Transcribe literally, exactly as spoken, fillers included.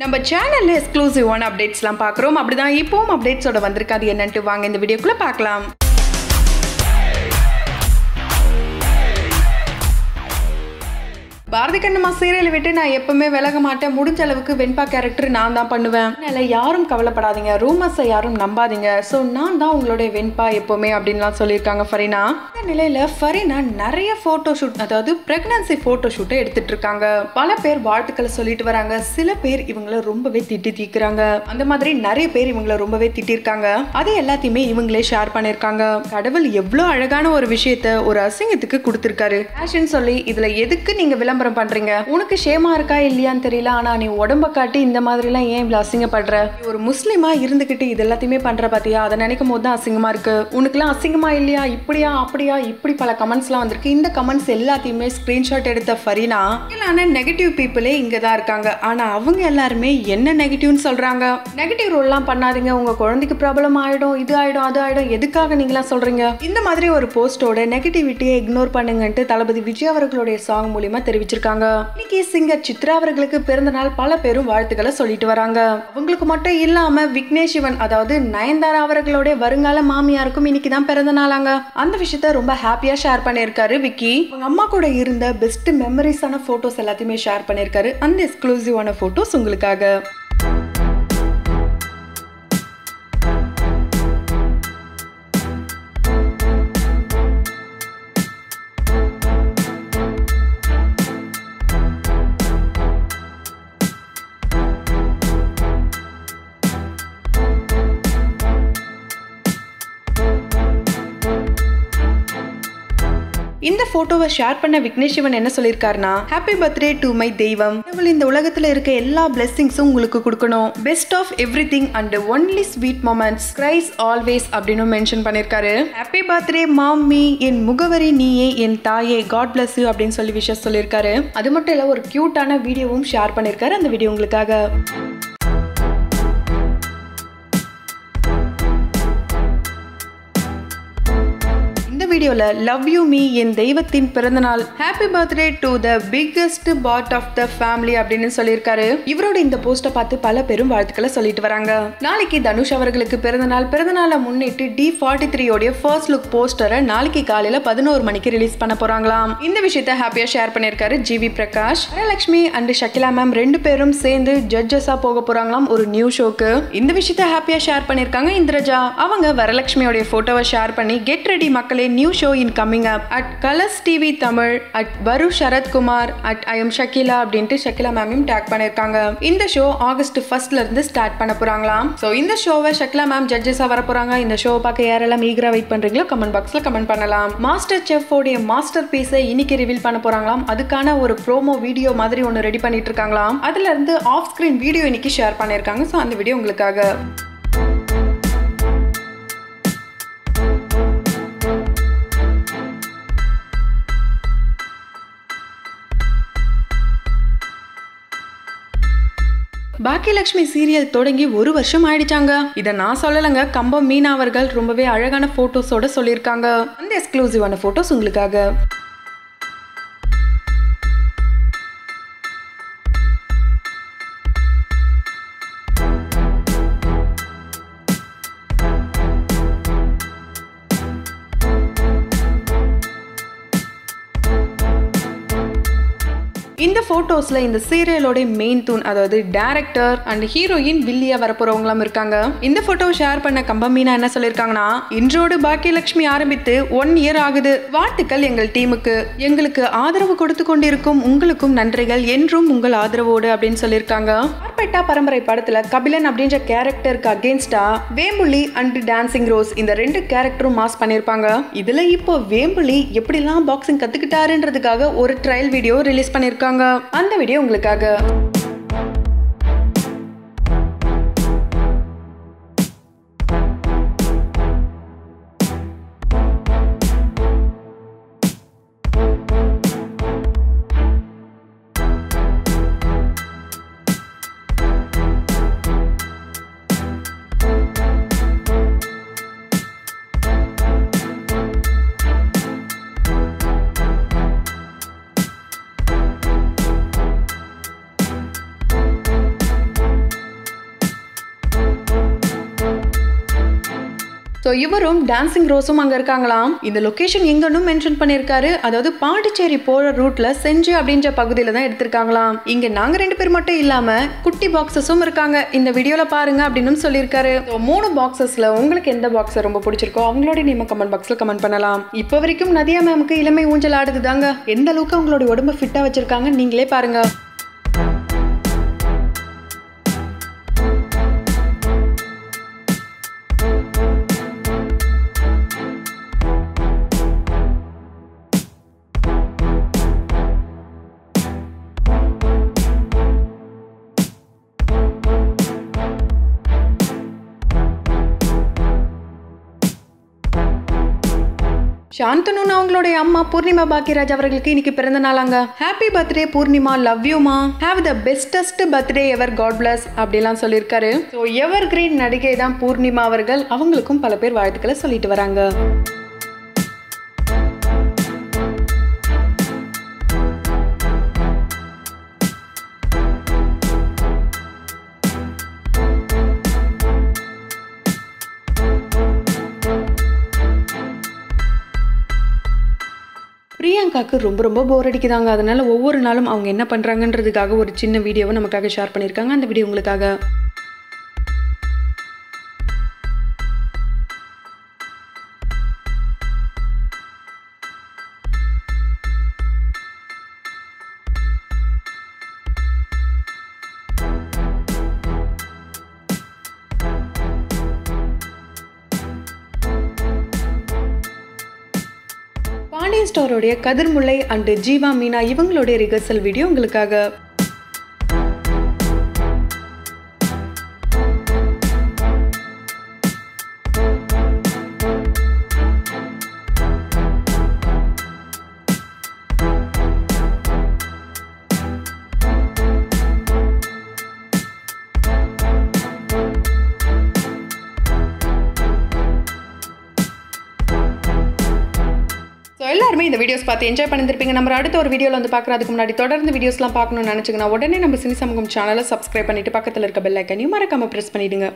நம்ம சேனல்ல எக்ஸ்க்ளூசிவான அப்டேட்ஸ்லாம் பார்க்குறோம். அப்படிதான் இப்போவும் அப்டேட்ஸோட வந்திருக்கு. அது என்னன்னு வாங்க இந்த வீடியோக்குள்ள பார்க்கலாம். பாரதி கண்ணம்மா சீரியல் விட்டு நான் எப்பவுமே விலக மாட்டேன். முடிஞ்ச அளவுக்கு வெண்பா கேரக்டர் நான் தான் பண்ணுவேன். அதனால யாரும் கவலைப்படாதீங்க, ரூமர்ஸை யாரும் நம்பாதீங்க, ஸோ நான் தான் உங்களுடைய வெண்பா எப்பவுமே அப்படின்லாம் சொல்லியிருக்காங்க ஃபரினா. இந்த நிலையில ஃபரினா நிறைய ஃபோட்டோ ஷூட், அதாவது பிரெக்னன்சி ஃபோட்டோ ஷூட்டை எடுத்துட்டு இருக்காங்க. பல பேர் வாழ்த்துக்களை சொல்லிட்டு வராங்க, சில பேர் இவங்களை ரொம்பவே திட்டி தீக்குறாங்க. அந்த மாதிரி நிறைய பேர் இவங்களை ரொம்பவே திட்டிருக்காங்க. அது எல்லாத்தையுமே இவங்களே ஷேர் பண்ணியிருக்காங்க. கடவுள் எவ்வளோ அழகான ஒரு விஷயத்த ஒரு அசிங்கத்துக்கு கொடுத்துருக்காரு. ஃபேஷன் சொல்லி இதுல எதுக்கு நீங்க விளம்பரம் பண்றீங்க? உனக்கு ஷேமா இருக்கா இல்லையான்னு தெரியல, ஆனா நீ உடம்ப காட்டி இந்த மாதிரி எல்லாம் ஏன் இவ்வளவு அசிங்கப்படுற? ஒரு முஸ்லிமா இருந்துகிட்டு இது எல்லாத்தையுமே பண்ற பாத்தியா, அதை நினைக்கும் போதுதான் அசிங்கமா இருக்கு. உனக்கு எல்லாம் அசிங்கமா இல்லையா? இப்படியா அப்படியா இப்படி பல கமெண்ட்ஸ் எல்லாம் வந்திருக்கு. இந்த கமெண்ட்ஸ் எல்லாத்தையுமே ஸ்கிரீன்ஷாட் எடுத்த ஃபரினா, நெகட்டிவ் பீப்புளே இங்கதான் இருக்காங்க, ஆனா அவங்க எல்லாருமே என்ன நெகட்டிவ்னு சொல்றாங்க. நெகட்டிவ் ரோல் எல்லாம் பண்ணாதீங்க, உங்க குழந்தைக்கு ப்ராப்ளம் ஆயிடும், இது ஆயிடும் அது ஆயிடும், எதுக்காக நீங்களா சொல்றீங்க? இந்த மாதிரி ஒரு போஸ்டோட நெகட்டிவிட்டியை இக்னோர் பண்ணுங்கன்ட்டு தளபதி விஜய் அவர்களுடைய சாங் மூலியமா தெரிவிச்சு இருக்காங்க. இன்னைக்கு சிங்கர் சித்ரா அவர்களுக்கு பிறந்த நாள், பல பேரும் வாழ்த்துக்களை சொல்லிட்டு வராங்க. அவங்களுக்கு மட்டும் இல்லாம விக்னேஷ் சிவன், அதாவது நயன்தாரா அவர்களுடைய வருங்கால மாமியாருக்கும் இன்னைக்கு தான் பிறந்த நாளாங்க. அந்த விஷயத்தை ரொம்ப ஹாப்பியா ஷேர் பண்ணியிருக்காரு விக்கி. அவங்க அம்மா கூட இருந்த பெஸ்ட் மெமரிஸான போட்டோஸ் எல்லாத்தையுமே ஷேர் பண்ணியிருக்காரு. அந்த எக்ஸ்க்ளூசிவான போட்டோஸ் உங்களுக்காக. இந்த போட்டோவை ஷேர் பண்ண விக்னேஷ் சிவன் என்ன சொல்லியிருக்காருன்னா, ஹாப்பி பர்த்டே டு மை தெய்வம், இந்த உலகத்துல இருக்க எல்லா பிளெஸிங்ஸும் உங்களுக்கு கொடுக்கணும், best of everything and only sweet moments, cries always அப்படின்னு மென்ஷன் பண்ணியிருக்காரு. ஹாப்பி பர்த்டே மாமி, என் முகவரி நீயே, என் தாயே, காட் பிளஸ் யூ அப்படின்னு சொல்லி விஷயம் சொல்லியிருக்காரு. அது மட்டும் இல்ல ஒரு கியூட்டான வீடியோவும் ஷேர் பண்ணியிருக்காரு. அந்த வீடியோ உங்களுக்காக. வீடியோல லவ் யூ மீ, என் தெய்வத்தின் பிறந்த நாள், happy birthday to the biggest part of the family அப்படின்னு சொல்லியிருக்காரு. இவரோட இந்த போஸ்ட பார்த்து பல பேரும் வாழ்த்துக்களை சொல்லிட்டு வராங்க. நாளைக்கு தனுஷ் அவர்களுக்கு பிறந்த நாள். பிறந்த நாளை முன்னிட்டு டி ஃபார்ட்டி த்ரீ உடைய ஃபர்ஸ்ட் லுக் போஸ்டரை நாளைக்கு காலையில பதினோரு மணிக்கு ரிலீஸ் பண்ண போறாங்களாம். இந்த விஷயத்தை ஹாப்பியா ஷேர் பண்ணியிருக்காரு ஜிவி பிரகாஷ். வரலட்சுமி அண்ட் ஷக்கீலா மேம் ரெண்டு பேரும் சேர்ந்து ஜட்ஜஸா போக போறாங்களாம் ஒரு நியூ ஷோக்கு. இந்த விஷயத்தை ஹாப்பியா ஷேர் பண்ணியிருக்காங்க இந்திரஜா. அவங்க வரலட்சுமியோட போட்டோவை ஷேர் பண்ணி, கெட் ரெடி மக்களே, new show in coming up at Colors T V Tamil at Varu Sharat Kumar at I am Shakeela அப்படினு ஷக்கீலா மேமையும் டாக் பண்ணிருக்காங்க. இந்த ஷோ ஆகஸ்ட் first ல இருந்து ஸ்டார்ட் பண்ண போறாங்களாம். சோ இந்த ஷோவை ஷக்கீலா மேம் ஜட்ஜஸா வர போறாங்க. இந்த ஷோ பார்க்க யாரெல்லாம் ஈகரா வெயிட் பண்றீங்களோ கமெண்ட் பாக்ஸ்ல கமெண்ட் பண்ணலாம். மாஸ்டர் செஃப் உடைய மாஸ்டர் பீஸை இன்னைக்கு ரிவீல் பண்ண போறாங்களாம். அதுக்கான ஒரு ப்ரோமோ வீடியோ மாதிரி ஒன்னு ரெடி பண்ணிட்டு இருக்காங்களாம். அதுல இருந்து ஆஃப் ஸ்கிரீன் வீடியோ இன்னைக்கு ஷேர் பண்ணிருக்காங்க. சோ அந்த வீடியோ உங்களுக்காக. பாக்கியலட்சுமி சீரியல் தொடங்கி ஒரு வருஷம் ஆயிடுச்சாங்க. இதை நான் சொல்லலைங்க, கம்பம் மீனா அவர்கள் ரொம்பவே அழகான போட்டோஸோட சொல்லியிருக்காங்க. அந்த எக்ஸ்க்ளூசிவான போட்டோஸ் உங்களுக்காக. இந்த போட்டோஸ்ல இந்த சீரியலோட மெயின் தூண், அதாவது டைரக்டர் அண்ட் ஹீரோயின் வில்லியா வரப்போறவங்களாம் இருக்காங்க. இந்த போட்டோவை ஷேர் பண்ண கம்பமீனா என்ன சொல்லியிருக்காங்கன்னா, இன்றோடு பாக்கியலட்சுமி ஆரம்பித்து ஒன் இயர் ஆகுது, வாழ்த்துக்கள் எங்கள் டீமுக்கு, எங்களுக்கு ஆதரவு கொடுத்து கொண்டிருக்கும் உங்களுக்கும் நன்றிகள், என்றும் உங்கள் ஆதரவோடு அப்படின்னு சொல்லியிருக்காங்க. பார்ப்பட்டா பரம்பரை படத்துல கபிலன் அப்படின்ற கேரக்டருக்கு அகேன்ஸ்டா வேம்புலி அண்ட் டான்சிங் ரோஸ் இந்த ரெண்டு கேரக்டரும் மாஸ் பண்ணியிருப்பாங்க. இதுல இப்போ வேம்புலி எப்படிலாம் பாக்ஸிங் கத்துக்கிட்டாருன்றதுக்காக ஒரு ட்ரையல் வீடியோ ரிலீஸ் பண்ணியிருக்காங்க. அந்த வீடியோ உங்களுக்காக. So, இவரும் dancing ரோஸும் அங்க இருக்காங்களாம். இந்த லொகேஷன் எங்கன்னு மென்ஷன் பண்ணிருக்காரு. அதாவது பாண்டிச்சேரி போற ரூட்ல செஞ்சு அப்படின்ற பகுதியில தான் எடுத்திருக்காங்களாம். இங்க நாங்க ரெண்டு பேர் மட்டும் இல்லாம குட்டி பாக்ஸஸும் இருக்காங்க. இந்த வீடியோல பாருங்க அப்படினும் சொல்லிருக்காரு. சோ மூணு பாக்ஸஸ்ல உங்களுக்கு எந்த பாக்ஸ் ரொம்ப பிடிச்சிருக்கோ அவங்களோட நீங்க கமெண்ட் பாக்ஸ்ல கமெண்ட் பண்ணலாம். இப்போ வரைக்கும் நதியா மேம்க்கு இளமை ஊஞ்சல் ஆடுதுதாங்க. எந்த அளவுக்கு அவங்களோட உடம்ப ஃபிட்டா வச்சிருக்காங்க நீங்களே பாருங்க. Shantanu avangaloda amma Poornima Bhagiyaraj avargalukku inikku pirandhanaalanga. Happy birthday Poornima, love you ma. Have the bestest birthday ever, God bless அப்படிலாம் சொல்லிருக்காரு. So evergreen நடிகை தான் Poornima அவர்கள், அவங்களுக்கும் பல பேர் வாழ்த்துக்களை சொல்லிட்டு வராங்க. காக்கு ரொம்ப ரொம்ப போர் அடிக்குதாங்க. அதனால ஒவ்வொரு நாளும் அவங்க என்ன பண்றாங்கன்றதுக்காக ஒரு சின்ன வீடியோவை நமக்காக ஷேர் பண்ணிருக்காங்க. அந்த வீடியோ உங்களுக்காக. Store உடைய Kathir Mullai and Jeeva Meena இவங்களுடைய ரிகர்சல் வீடியோ உங்களுக்காக. இந்த வீடியோஸ் பார்த்து என்ஜாய் பண்ணிருப்பீங்க. நம்ம அடுத்த ஒரு வீடியோல வந்து பார்க்கறதுக்கு முன்னாடி தொடர்ந்து வீடியோஸ்லாம் பார்க்கணும்னு நினைச்சீங்கன்னா உடனே நம்ம சினி சமூகம் சேனலை சப்ஸ்கிரைப் பண்ணிட்டு பக்கத்துல இருக்க பெல் ஐகானையும் மறக்காம பிரஸ் பண்ணிடுங்க.